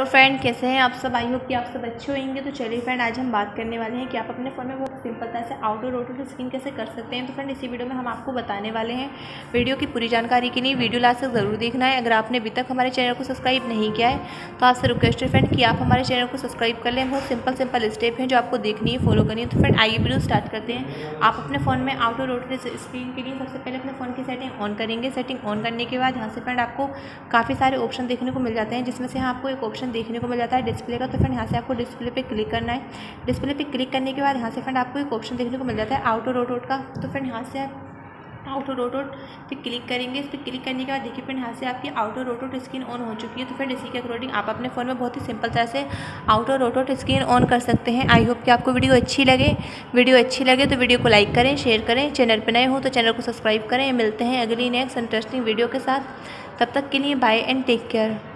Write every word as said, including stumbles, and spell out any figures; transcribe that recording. तो फ्रेंड कैसे हैं आप सब, आई होप कि आप सब अच्छे होंगे। तो चलिए फ्रेंड, आज हम बात करने वाले हैं कि आप अपने फ़ोन में वो सिंपलता से आउटडोर आउटडोर स्किन कैसे कर सकते हैं। तो फ्रेंड इसी वीडियो में हम आपको बताने वाले हैं। वीडियो की पूरी जानकारी के लिए वीडियो लास्ट तक ज़रूर देखना है। अगर आपने अभी तक हमारे चैनल को सब्सक्राइब नहीं किया है तो आपसे रिक्वेस्ट है फ्रेंड कि आप हमारे चैनल को सब्सक्राइब कर लें। बहुत सिंपल सिंपल स्टेप हैं जो आपको देखनी है, फॉलो करनी है। तो फ्रेंड आइए वीडियो स्टार्ट करते हैं। आप अपने फ़ोन में आउटडोर आउटडोर स्क्रीन के लिए सबसे पहले अपने फ़ोन की सेटिंग ऑन करेंगे। सेटिंग ऑन करने के बाद यहाँ से फ्रेंड आपको काफ़ी सारे ऑप्शन देखने को मिल जाते हैं, जिसमें से आपको एक ऑप्शन देखने को मिल जाता है डिस्प्ले का। तो फ्रेंड यहाँ से आपको डिस्प्ले पे क्लिक करना है। डिस्प्ले पे क्लिक करने के बाद यहाँ से फ्रेंड आपको एक ऑप्शन देखने को मिल जाता है आउटडोर आउटडोर का। तो फ्रेंड यहाँ से आप आउटडोर आउटडोर पे क्लिक करेंगे। इस पर क्लिक करने के बाद देखिए फ्रेंड यहाँ से आपकी आउटडोर आउटडोर स्क्रीन ऑन हो चुकी है। तो फ्रेंड इसी के अकॉर्डिंग आप अपने फ़ोन में बहुत ही सिंपल तरह से आउटडोर आउटडोर स्क्रीन ऑन कर सकते हैं। आई होप कि आपको वीडियो अच्छी लगे। वीडियो अच्छी लगे तो वीडियो को लाइक करें, शेयर करें। चैनल पर नए हो तो चैनल को सब्सक्राइब करें। मिलते हैं अगली नेक्स्ट इंटरेस्टिंग वीडियो के साथ। तब तक के लिए बाय एंड टेक केयर।